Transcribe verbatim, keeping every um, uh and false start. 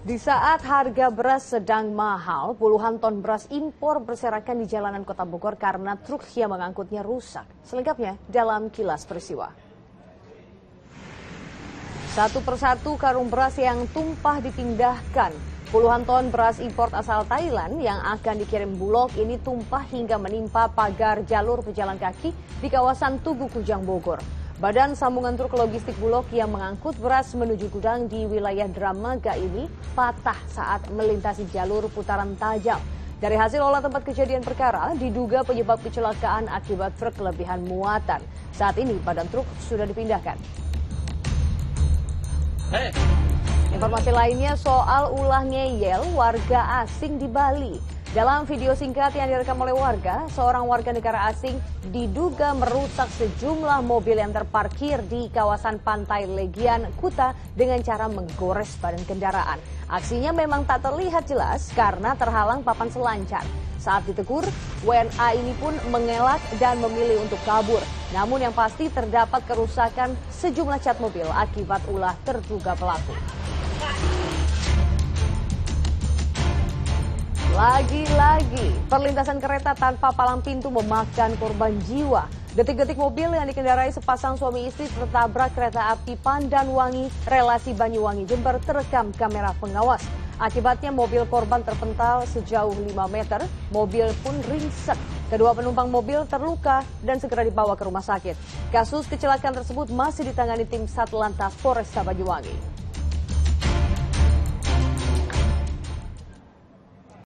Di saat harga beras sedang mahal, puluhan ton beras impor berserakan di jalanan kota Bogor karena truk yang mengangkutnya rusak. Selengkapnya dalam kilas peristiwa. Satu persatu karung beras yang tumpah dipindahkan. Puluhan ton beras impor asal Thailand yang akan dikirim Bulog ini tumpah hingga menimpa pagar jalur pejalan kaki di kawasan Tugu Kujang, Bogor. Badan sambungan truk logistik Bulog yang mengangkut beras menuju gudang di wilayah Dramaga ini patah saat melintasi jalur putaran tajam. Dari hasil olah tempat kejadian perkara, diduga penyebab kecelakaan akibat truk kelebihan muatan. Saat ini badan truk sudah dipindahkan. Informasi lainnya soal ulah ngeyel warga asing di Bali. Dalam video singkat yang direkam oleh warga, seorang warga negara asing diduga merusak sejumlah mobil yang terparkir di kawasan pantai Legian, Kuta dengan cara menggores badan kendaraan. Aksinya memang tak terlihat jelas karena terhalang papan selancar. Saat ditegur, W N A ini pun mengelak dan memilih untuk kabur. Namun yang pasti terdapat kerusakan sejumlah cat mobil akibat ulah terduga pelaku. Lagi-lagi, perlintasan kereta tanpa palang pintu memakan korban jiwa. Detik-detik mobil yang dikendarai sepasang suami istri tertabrak kereta api Pandanwangi, relasi Banyuwangi Jember terekam kamera pengawas. Akibatnya mobil korban terpental sejauh lima meter, mobil pun ringsek. Kedua penumpang mobil terluka dan segera dibawa ke rumah sakit. Kasus kecelakaan tersebut masih ditangani tim Satlantas Polresta Banyuwangi.